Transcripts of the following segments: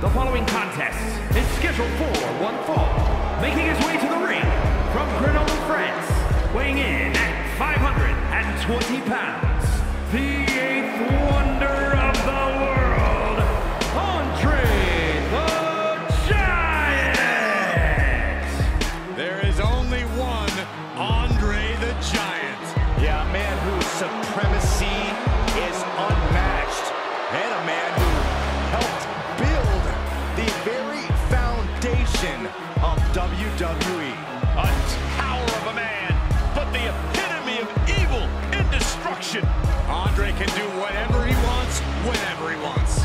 The following contest is scheduled for one fall, making his way to the ring from Grenoble, France, weighing in at 520 pounds, the eighth wonder of the world, Andre the Giant! There is only one Andre the Giant. Yeah, a man whose supremacy is unmatched, and a man who helped the very foundation of WWE. A tower of a man, but the epitome of evil and destruction. Andre can do whatever he wants, whenever he wants.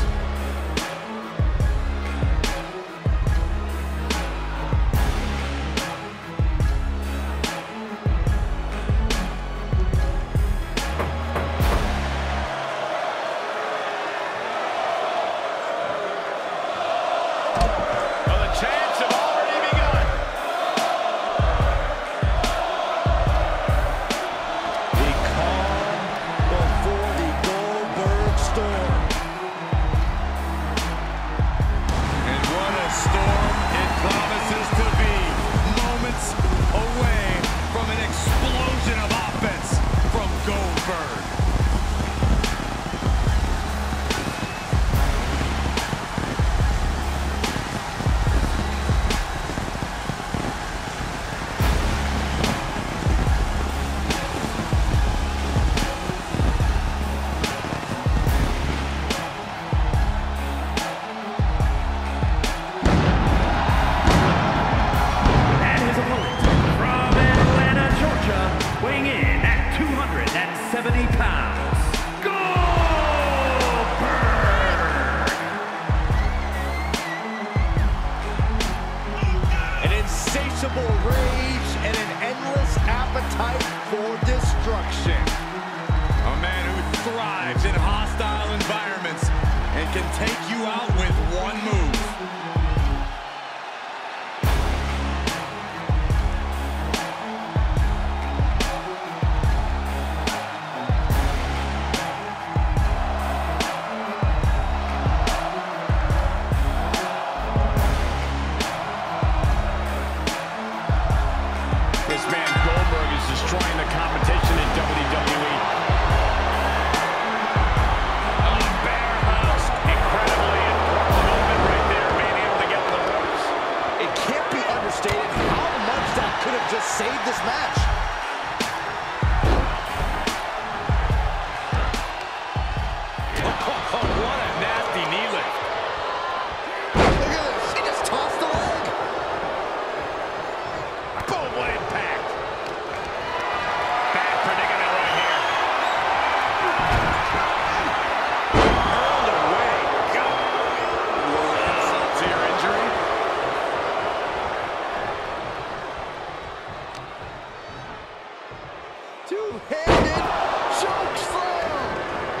This man Goldberg is destroying the competition in WWE. A barehouse, incredibly important moment right there, being able to get to the ropes. It can't be understated how much that could have just saved this match. Oh, what a nasty knee lift. Look at this, he just tossed the leg. Boom, what impact.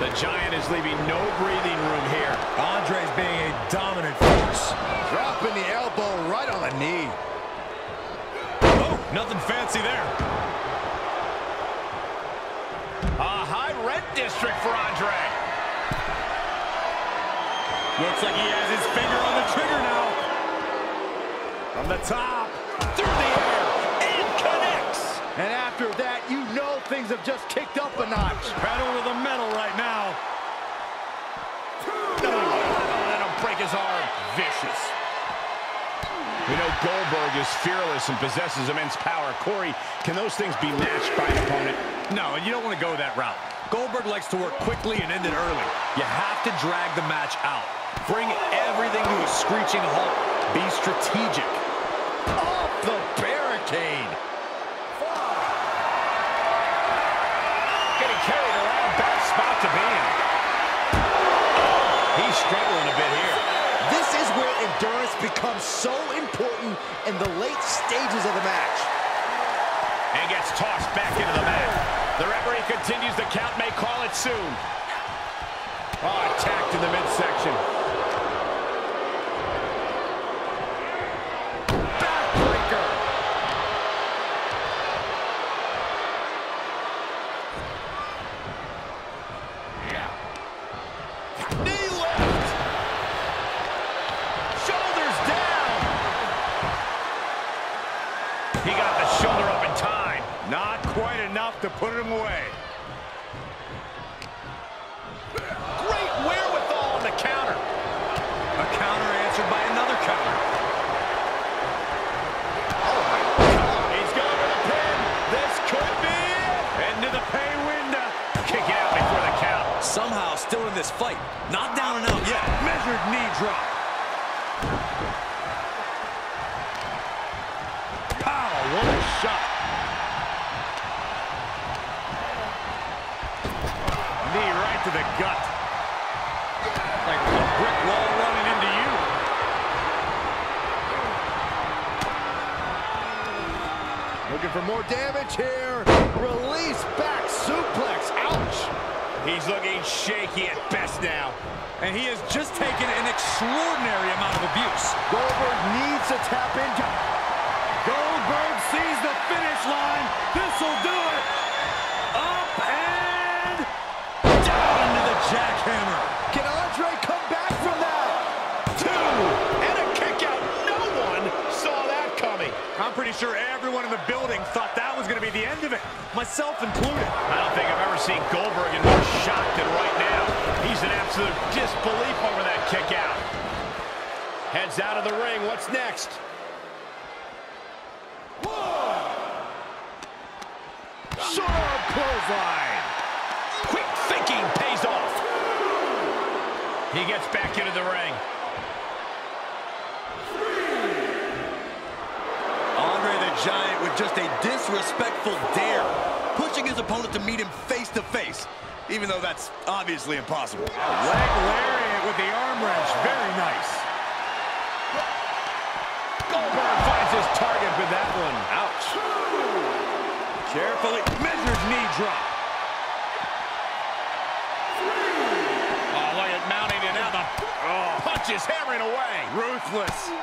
The Giant is leaving no breathing room here. Andre's being a dominant force. Dropping the elbow right on the knee. Oh, nothing fancy there. A high rent district for Andre. Looks like he has his finger on the trigger now. From the top, through the air, and connects. And after that, you know things have just kicked up a notch. Pedal to the metal right now. No, let him break his arm. Vicious. We know Goldberg is fearless and possesses immense power. Corey, can those things be matched by an opponent? No, and you don't want to go that route. Goldberg likes to work quickly and end it early. You have to drag the match out. Bring everything to a screeching halt. Be strategic. Off the barricade. Carried around, bad spot to be in. He's struggling a bit here. This is where endurance becomes so important in the late stages of the match. And gets tossed back into the mat. The referee continues the count, may call it soon. Oh, attacked in the midsection. Backbreaker. to put him away. Great wherewithal on the counter. A counter answered by another counter. Oh my God. He's going for the pin. This could be it. Into the pay window. Kick out before the count. Somehow still in this fight. Not down and out yet. Measured knee drop. What a shot. Knee right to the gut. Like a brick wall running into you. Looking for more damage here. Release back suplex. Ouch. He's looking shaky at best now. And he has just taken an extraordinary amount of abuse. Goldberg needs to tap into... Goldberg sees the finish line. This'll do it. Up and down into the jackhammer. Can Andre come back from that? Two. And a kick out. No one saw that coming. I'm pretty sure everyone in the building thought that was going to be the end of it, myself included. I don't think I've ever seen Goldberg in more shock than right now. He's in absolute disbelief over that kick out. Heads out of the ring. What's next? Sharp clothesline. Quick thinking pays off. He gets back into the ring. Andre the Giant with just a disrespectful dare, pushing his opponent to meet him face to face, even though that's obviously impossible. Leg lariat with the arm wrench, very nice. Goldberg finds his target with that one. Ouch. Carefully measured knee drop. Oh, look at mounting it now. The punch is hammering away. Ruthless.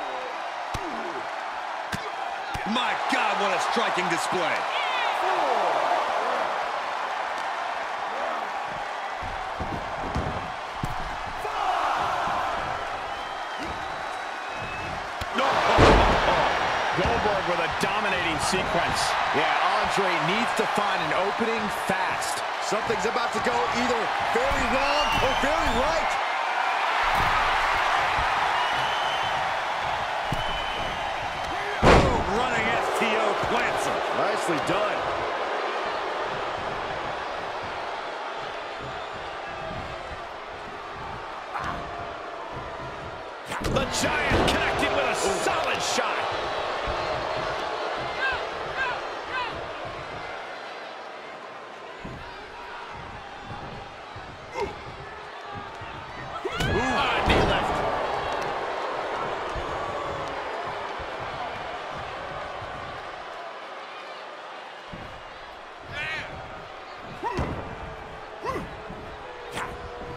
My God, what a striking display. Goldberg with a dominating sequence. Yeah, Andre needs to find an opening fast. Something's about to go either very wrong or very right. Boom, running STO plants him. Nicely done. The Giant connected with a solid shot.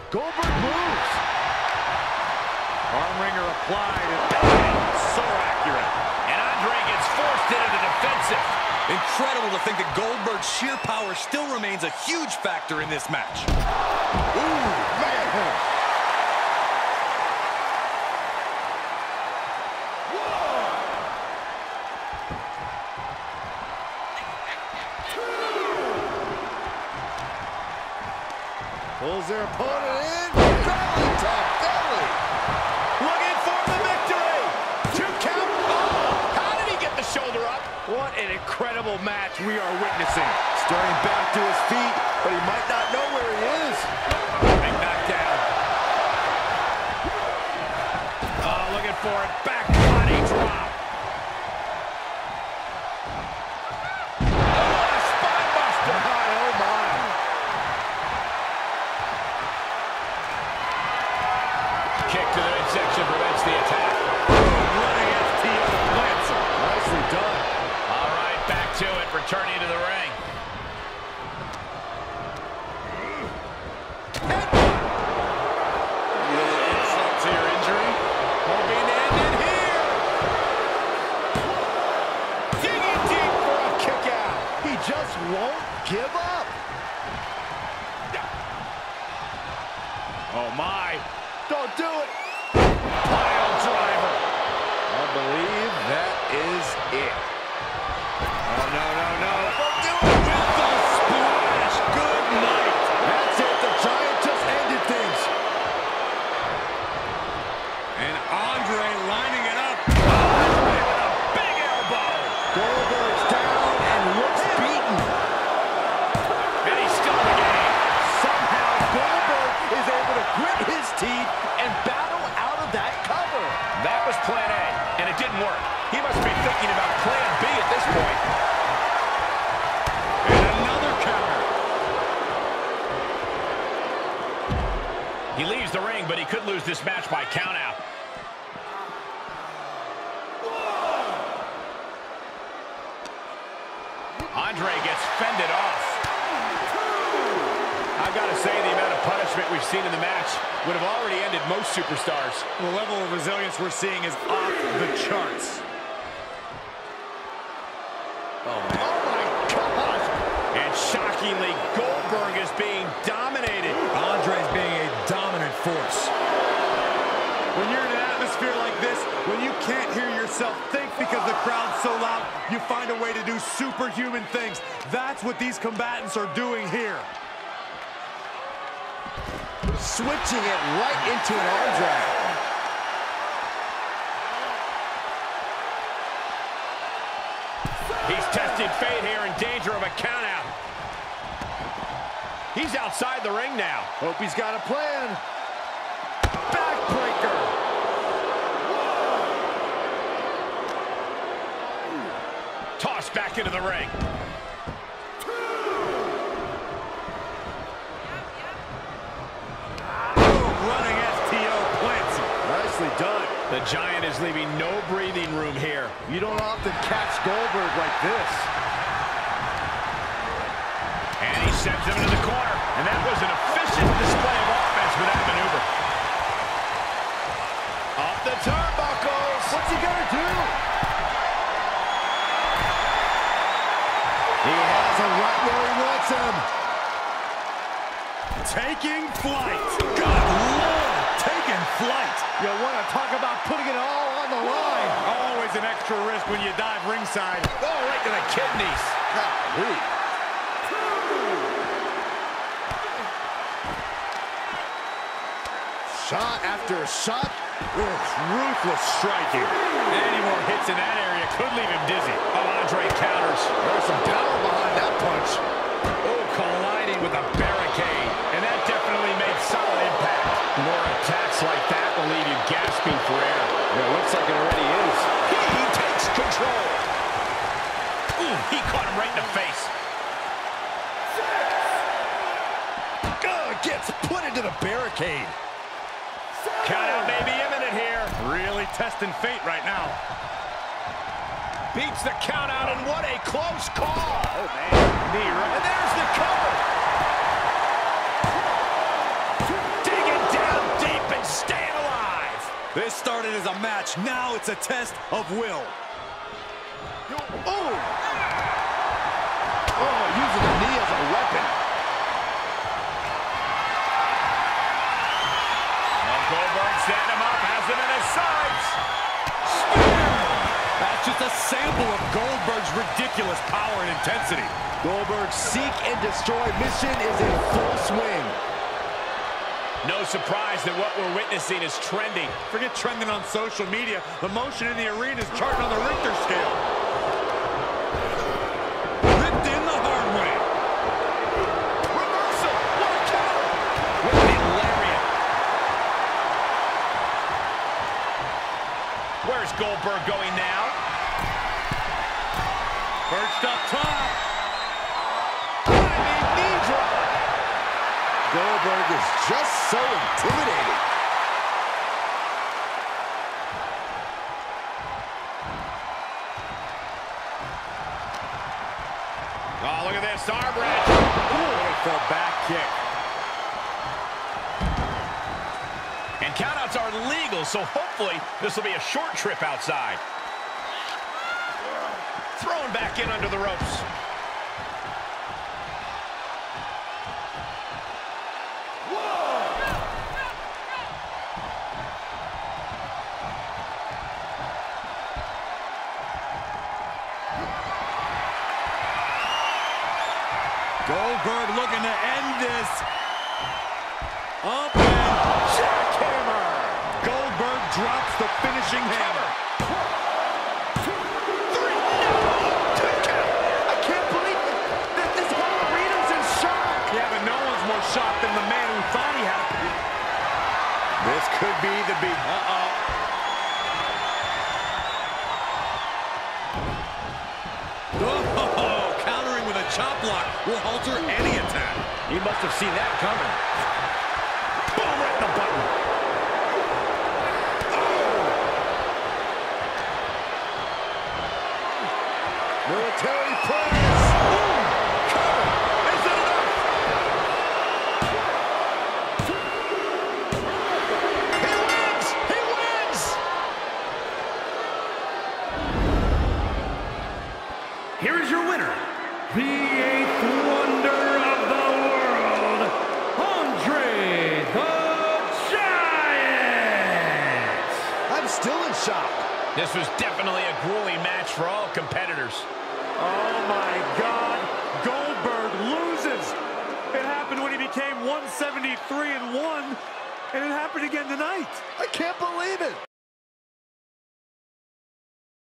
Goldberg moves. Arm ringer applied. So accurate. And Andre gets forced into the defensive. Incredible to think that Goldberg's sheer power still remains a huge factor in this match. Ooh, man. One. Two. Pulls their opponent. An incredible match we are witnessing. Staring back to his feet, but he might not know where he is. And back down. Oh, looking for it. Back body drop. Oh, what a spine buster. Oh, my. Kick to the midsection prevents the attack. Running FTO plants him. Nicely done. To it, returning to the ring. Little insult to your injury. Won't be ended here. Digging deep for a kick out. He just won't give up. Oh my. Don't do it. Pile driver. I believe that is it. No, no, no. Don't do it with the spear. thinking about plan B at this point. And another counter. He leaves the ring, but he could lose this match by count out. Andre gets fended off. I've got to say, the amount of punishment we've seen in the match would have already ended most superstars. The level of resilience we're seeing is off the charts. Oh my gosh! And shockingly, Goldberg is being dominated. Andre's being a dominant force. When you're in an atmosphere like this, when you can't hear yourself think because the crowd's so loud, you find a way to do superhuman things. That's what these combatants are doing here. Switching it right into an arm drag. He's testing fate here, in danger of a count out. He's outside the ring now. Hope he's got a plan. Backbreaker. Tossed back into the ring. Two. Running STO plants. Nicely done. The Giant is leaving no breathing room here. You don't often catch Goldberg like this. And he sends him into the corner. And that was an efficient display of offense with that maneuver. Off the turnbuckles. What's he gonna do? He has him right where he wants him. Taking flight. Good Lord, taking flight. You want to talk about putting it all on the line. Always an extra risk when you dive ringside. Oh, right to the kidneys. Golly. Shot after shot. Ruthless striking. Any more hits in that area could leave him dizzy. Oh, Andre counters. There's some power behind that punch. Oh, colliding with a barricade. And that definitely made solid impact. More attacks like that will leave you gasping for air. It looks like it already is. He takes control. Ooh, he caught him right in the face. Gets put into the barricade. Count out may be imminent here. Really testing fate right now. Beats the count out, and what a close call. Oh, man. Knee right. And there's the cover. Digging down deep and staying alive. This started as a match. Now it's a test of will. Oh! Oh, using the knee as a weapon. Set him up, has him in his sights. Spear! That's just a sample of Goldberg's ridiculous power and intensity. Goldberg's seek and destroy mission is in full swing. No surprise that what we're witnessing is trending. Forget trending on social media. The motion in the arena is charting on the Richter scale. Ripped in the hard way. Reversal! What a counter! What a lariat! Where's Goldberg going now? Perched up top. Diving knee drop. Goldberg is just so intimidating. Oh, look at this arm wrench. Beautiful back kick. And countouts are legal, so hopefully, this will be a short trip outside. Thrown back in under the ropes. Whoa! Goldberg looking to end this. Up and Jackhammer. Goldberg drops the finishing hammer. 1, 2, 3. No! Count. I can't believe that this whole arena's in shock. Yeah, but no one's more shocked than the man who thought he had it. This could be the beat. chop block will alter any attack. He must have seen that coming. Boom, right in the button. Oh! Military press. Boom! Cover. Is that enough? He wins! He wins! Here is your winner. The eighth wonder of the world, Andre the Giant! I'm still in shock. This was definitely a grueling match for all competitors. Oh my God, Goldberg loses. It happened when he became 173-1, and it happened again tonight. I can't believe it.